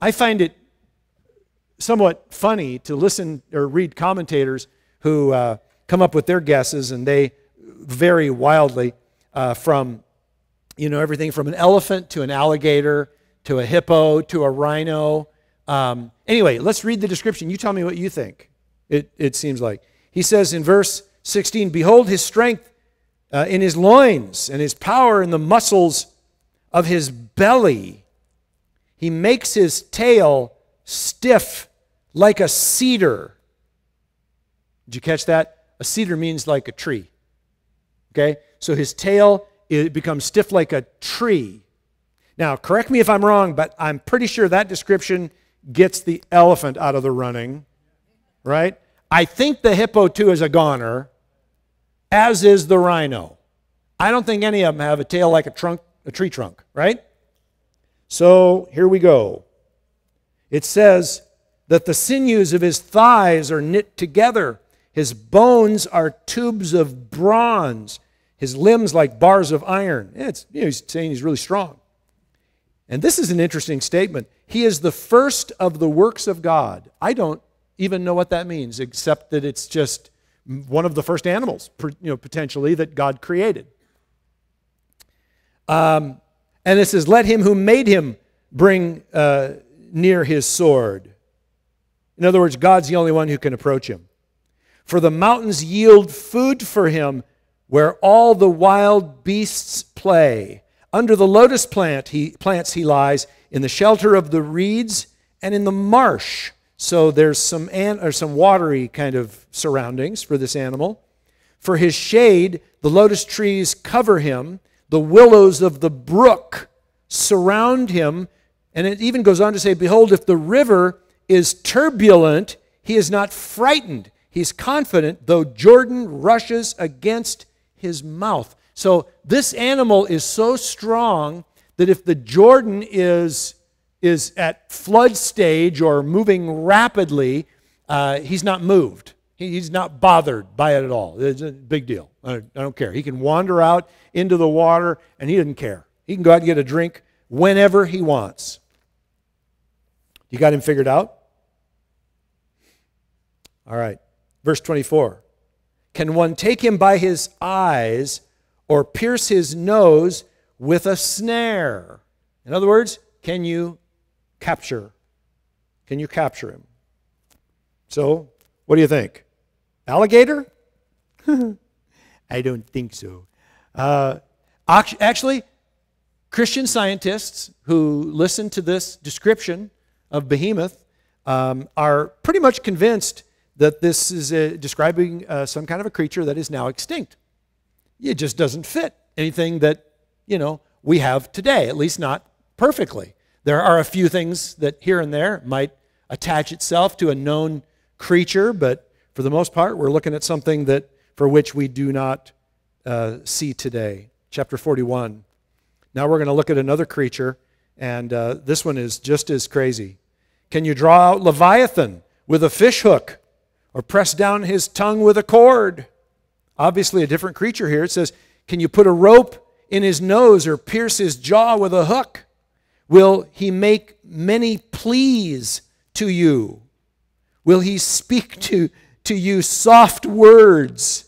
I find it somewhat funny to listen or read commentators who come up with their guesses, and they vary wildly from, you know, everything from an elephant to an alligator to a hippo to a rhino. Anyway, let's read the description. You tell me what you think. It seems like. He says in verse 16, behold his strength in his loins and his power in the muscles of his belly. He makes his tail stiff like a cedar. Did you catch that? A cedar means like a tree. Okay? So his tail, it becomes stiff like a tree. Now, correct me if I'm wrong, but I'm pretty sure that description gets the elephant out of the running, right? I think the hippo, too, is a goner, as is the rhino. I don't think any of them have a tail like a tree trunk, right? So, here we go. It says that the sinews of his thighs are knit together. His bones are tubes of bronze. His limbs like bars of iron. Yeah, he's saying he's really strong. And this is an interesting statement. He is the first of the works of God. I don't even know what that means, except that it's just one of the first animals, potentially, that God created. And it says, let him who made him bring near his sword. In other words, God's the only one who can approach him. For the mountains yield food for him, where all the wild beasts play. Under the lotus plants he lies, in the shelter of the reeds and in the marsh. So there's some watery kind of surroundings for this animal. For his shade, the lotus trees cover him, the willows of the brook surround him, and it even goes on to say, behold, if the river is turbulent, he is not frightened. He's confident, though Jordan rushes against his mouth. So this animal is so strong that if the Jordan is at flood stage or moving rapidly, he's not moved. He's not bothered by it at all. It's a big deal. I don't care. He can wander out into the water, and he doesn't care. He can go out and get a drink whenever he wants. You got him figured out? All right. Verse 24. Can one take him by his eyes or pierce his nose with a snare? In other words, can you capture him? So, what do you think? Alligator? I don't think so. Actually, Christian scientists who listen to this description of behemoth are pretty much convinced that this is describing some kind of a creature that is now extinct. It just doesn't fit anything that, we have today, at least not perfectly. There are a few things that here and there might attach itself to a known creature, but for the most part, we're looking at something that for which we do not see today. Chapter 41. Now we're going to look at another creature And this one is just as crazy. Can you draw out Leviathan with a fish hook or press down his tongue with a cord? Obviously a different creature here. It says, can you put a rope in his nose or pierce his jaw with a hook? Will he make many pleas to you? Will he speak to you soft words?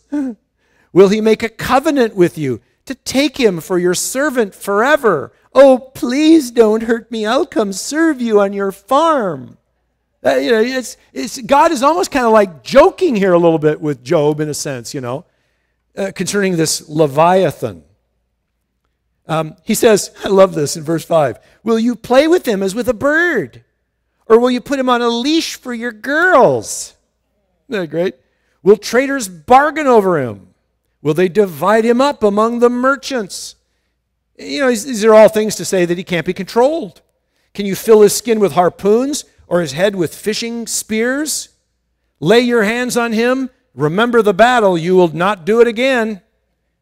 Will he make a covenant with you to take him for your servant forever? Oh, please don't hurt me. I'll come serve you on your farm. You know, God is almost kind of like joking here a little bit with Job in a sense, you know, concerning this Leviathan. He says, I love this in verse 5, will you play with him as with a bird? Or will you put him on a leash for your girls? Isn't that great? Will traders bargain over him? Will they divide him up among the merchants? You know, these are all things to say that he can't be controlled. Can you fill his skin with harpoons or his head with fishing spears? Lay your hands on him. Remember the battle. You will not do it again.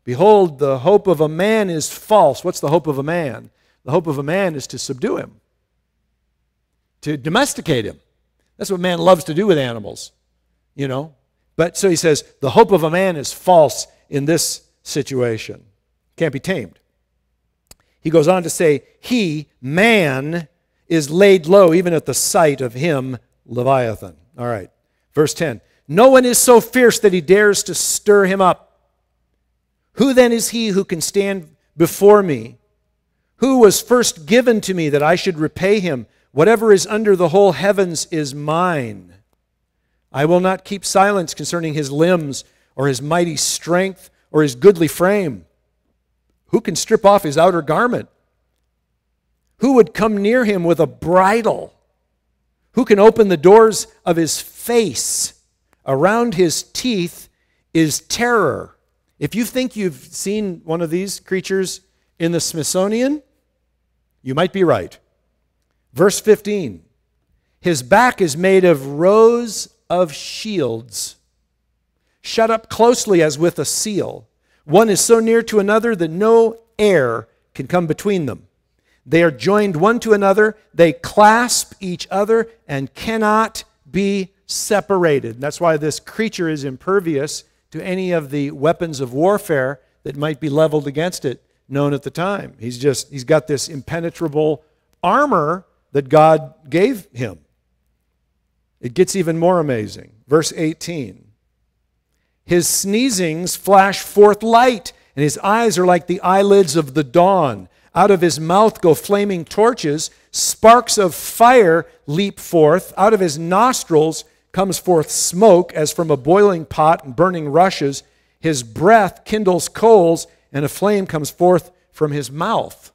Behold, the hope of a man is false. What's the hope of a man? The hope of a man is to subdue him, to domesticate him. That's what man loves to do with animals, you know. But so he says, the hope of a man is false in this situation. Can't be tamed. He goes on to say, he, man, is laid low even at the sight of him, Leviathan. All right, verse 10. No one is so fierce that he dares to stir him up. Who then is he who can stand before me? Who was first given to me that I should repay him? Whatever is under the whole heavens is mine. I will not keep silence concerning his limbs or his mighty strength or his goodly frame. Who can strip off his outer garment? Who would come near him with a bridle? Who can open the doors of his face? Around his teeth is terror. If you think you've seen one of these creatures in the Smithsonian, you might be right. Verse 15, his back is made of rows of shields, shut up closely as with a seal. One is so near to another that no air can come between them. They are joined one to another. They clasp each other and cannot be separated. And that's why this creature is impervious to any of the weapons of warfare that might be leveled against it, known at the time. He's got this impenetrable armor that God gave him. It gets even more amazing. Verse 18. His sneezings flash forth light, and his eyes are like the eyelids of the dawn. Out of his mouth go flaming torches. Sparks of fire leap forth. Out of his nostrils comes forth smoke as from a boiling pot and burning rushes. His breath kindles coals, and a flame comes forth from his mouth.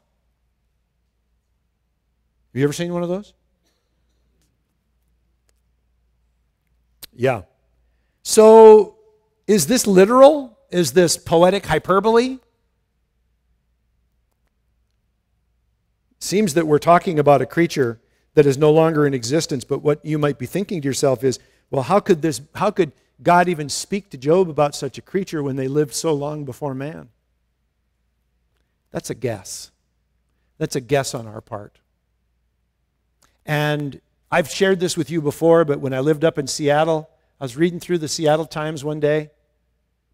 Have you ever seen one of those? Yeah. So, is this literal? Is this poetic hyperbole? Seems that we're talking about a creature that is no longer in existence, but what you might be thinking to yourself is, well, how could God even speak to Job about such a creature when they lived so long before man? That's a guess. That's a guess on our part. And I've shared this with you before, but when I lived up in Seattle, I was reading through the Seattle Times one day,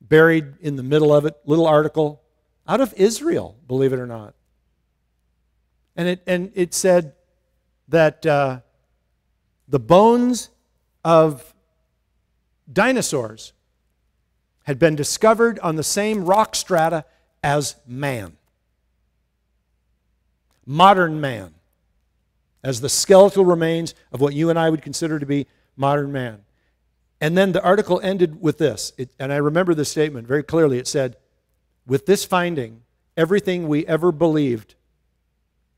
buried in the middle of it, little article, out of Israel, believe it or not. And it said that the bones of dinosaurs had been discovered on the same rock strata as man, modern man, as the skeletal remains of what you and I would consider to be modern man. And then the article ended with this, and I remember this statement very clearly. It said, with this finding, everything we ever believed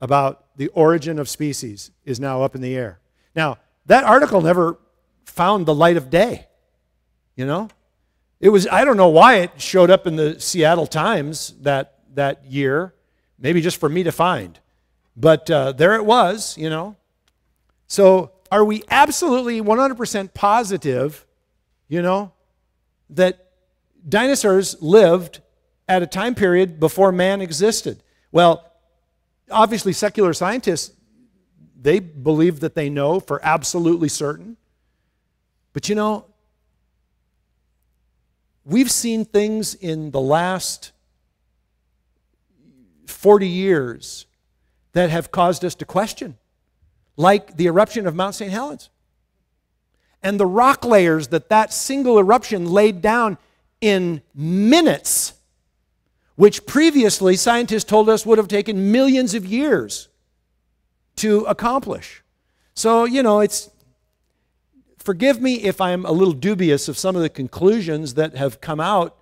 about the origin of species is now up in the air. Now, that article never found the light of day, you know? It was, I don't know why it showed up in the Seattle Times that year, maybe just for me to find. But there it was, you know. So are we absolutely 100% positive, you know, that dinosaurs lived at a time period before man existed? Well, Obviously, secular scientists, they believe that they know for absolutely certain. But you know, we've seen things in the last 40 years that have caused us to question, like the eruption of Mount St. Helens. And the rock layers that that single eruption laid down in minutes, which previously scientists told us would have taken millions of years to accomplish. So, you know, it's, forgive me if I'm a little dubious of some of the conclusions that have come out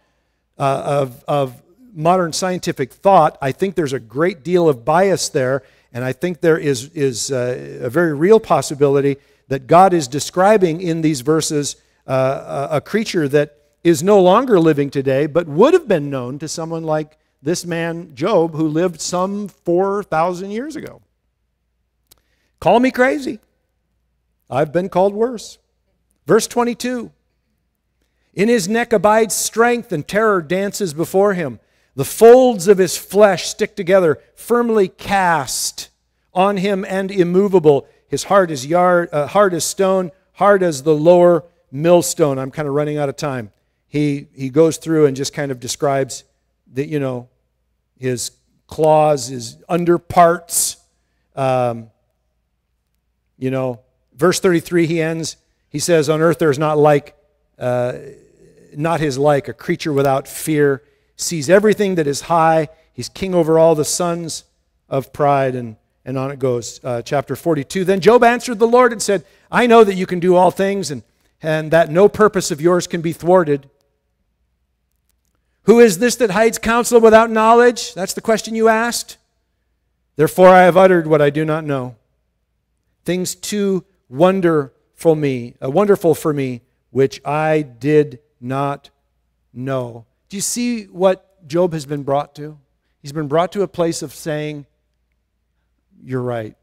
of modern scientific thought. I think there's a great deal of bias there, and I think there is a very real possibility that God is describing in these verses a creature that is no longer living today, but would have been known to someone like this man, Job, who lived some 4,000 years ago. Call me crazy. I've been called worse. Verse 22, in his neck abides strength, and terror dances before him. The folds of his flesh stick together, firmly cast on him and immovable. His heart is hard as stone, hard as the lower millstone. I'm kind of running out of time. He goes through and just kind of describes that, you know, his claws, his underparts. You know, verse 33, he ends. He says, "On earth there is not his like, a creature without fear, sees everything that is high. He's king over all the sons of pride." And on it goes, chapter 42. Then Job answered the Lord and said, "I know that you can do all things, and that no purpose of yours can be thwarted. Who is this that hides counsel without knowledge?" That's the question you asked. "Therefore I have uttered what I do not know, things too wonderful for me, which I did not know." Do you see what Job has been brought to? He's been brought to a place of saying, "You're right.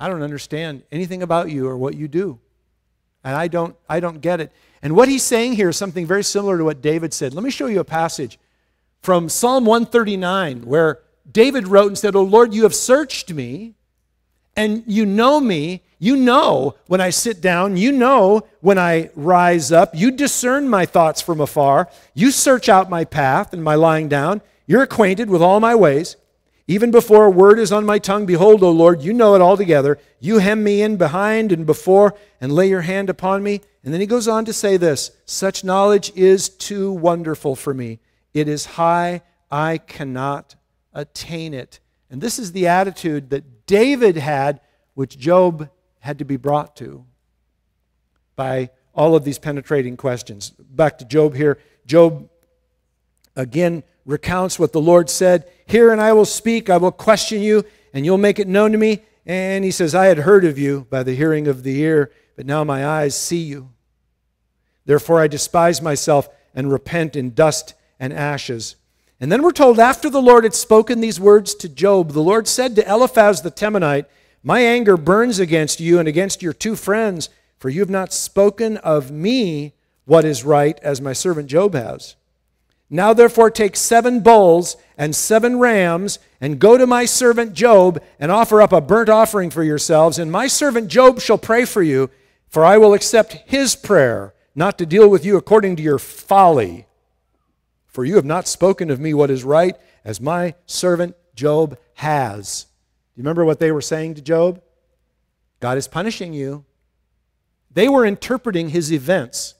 I don't understand anything about you or what you do. And I don't get it." And what he's saying here is something very similar to what David said. Let me show you a passage from Psalm 139 where David wrote and said, "O Lord, you have searched me and you know me. You know when I sit down. You know when I rise up. You discern my thoughts from afar. You search out my path and my lying down. You're acquainted with all my ways. Even before a word is on my tongue, behold, O Lord, you know it altogether. You hem me in behind and before and lay your hand upon me." And then he goes on to say this, "Such knowledge is too wonderful for me. It is high, I cannot attain it." And this is the attitude that David had, which Job had to be brought to by all of these penetrating questions. Back to Job here. Job, again, recounts what the Lord said. "Hear and I will speak, I will question you, and you'll make it known to me." And he says, "I had heard of you by the hearing of the ear, but now my eyes see you. Therefore I despise myself and repent in dust and ashes." And then we're told, after the Lord had spoken these words to Job, the Lord said to Eliphaz the Temanite, "My anger burns against you and against your two friends, for you have not spoken of me what is right, as my servant Job has. Now therefore take 7 bulls and 7 rams and go to my servant Job and offer up a burnt offering for yourselves. And my servant Job shall pray for you, for I will accept his prayer, not to deal with you according to your folly. For you have not spoken of me what is right, as my servant Job has." You remember what they were saying to Job? God is punishing you. They were interpreting his events.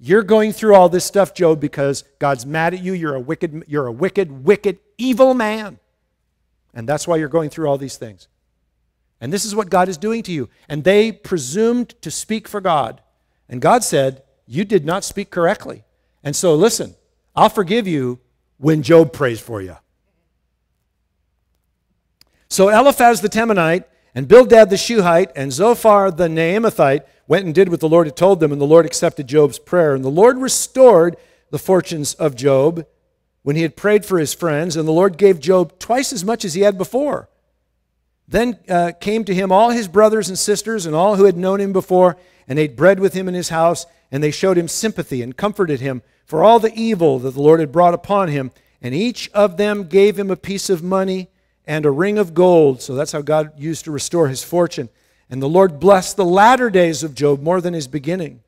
You're going through all this stuff, Job, because God's mad at you. You're a wicked, evil man. And that's why you're going through all these things. And this is what God is doing to you. And they presumed to speak for God. And God said, "You did not speak correctly. And so listen, I'll forgive you when Job prays for you." So Eliphaz the Temanite and Bildad the Shuhite and Zophar the Naamathite went and did what the Lord had told them, and the Lord accepted Job's prayer. And the Lord restored the fortunes of Job when he had prayed for his friends, and the Lord gave Job twice as much as he had before. Then came to him all his brothers and sisters and all who had known him before, and ate bread with him in his house, and they showed him sympathy and comforted him for all the evil that the Lord had brought upon him. And each of them gave him a piece of money, and a ring of gold. So that's how God used to restore his fortune. And the Lord blessed the latter days of Job more than his beginning.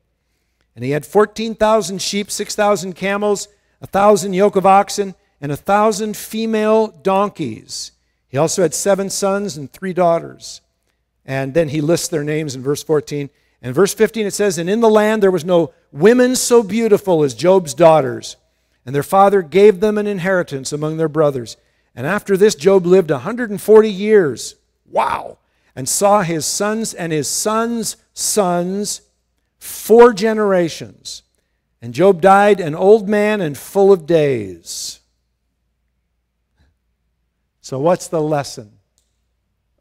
And he had 14,000 sheep, 6,000 camels, 1,000 yoke of oxen, and 1,000 female donkeys. He also had 7 sons and 3 daughters. And then he lists their names in verse 14. And verse 15 it says, and in the land there was no women so beautiful as Job's daughters. And their father gave them an inheritance among their brothers. And after this, Job lived 140 years. Wow! And saw his sons and his sons' sons 4 generations. And Job died an old man and full of days. So what's the lesson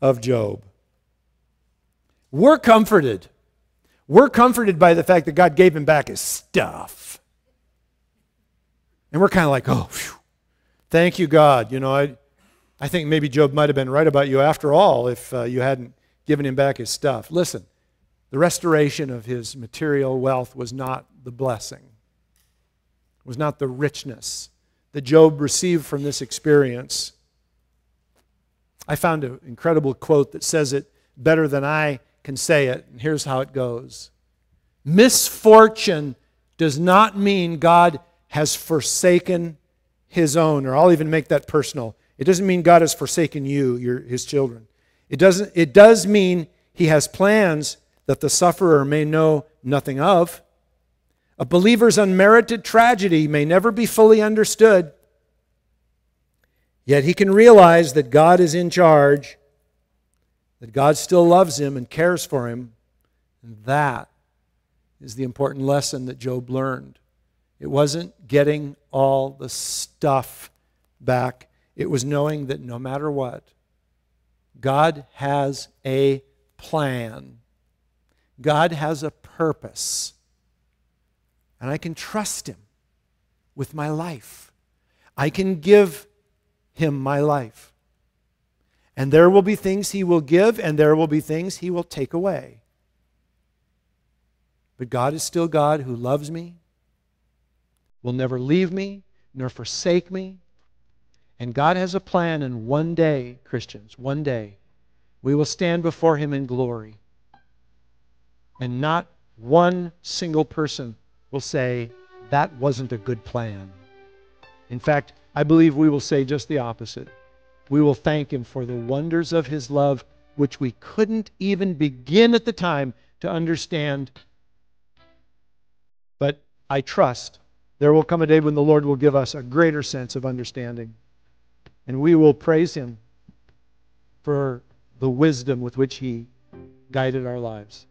of Job? We're comforted. We're comforted by the fact that God gave him back his stuff. And we're kind of like, oh, phew. Thank you, God. You know, I think maybe Job might have been right about you after all if you hadn't given him back his stuff. Listen, the restoration of his material wealth was not the blessing. It was not the richness that Job received from this experience. I found an incredible quote that says it better than I can say it, and here's how it goes. Misfortune does not mean God has forsaken his own, or I'll even make that personal. It doesn't mean God has forsaken you, his children. It does mean he has plans that the sufferer may know nothing of. A believer's unmerited tragedy may never be fully understood. Yet he can realize that God is in charge, that God still loves him and cares for him. And that is the important lesson that Job learned. It wasn't getting all the stuff back. It was knowing that no matter what, God has a plan. God has a purpose. And I can trust him with my life. I can give him my life. And there will be things he will give, and there will be things he will take away. But God is still God who loves me, will never leave me, nor forsake me. And God has a plan, and one day, Christians, one day, we will stand before him in glory. And not one single person will say, that wasn't a good plan. In fact, I believe we will say just the opposite. We will thank him for the wonders of his love, which we couldn't even begin at the time to understand. But I trust there will come a day when the Lord will give us a greater sense of understanding. And we will praise him for the wisdom with which he guided our lives.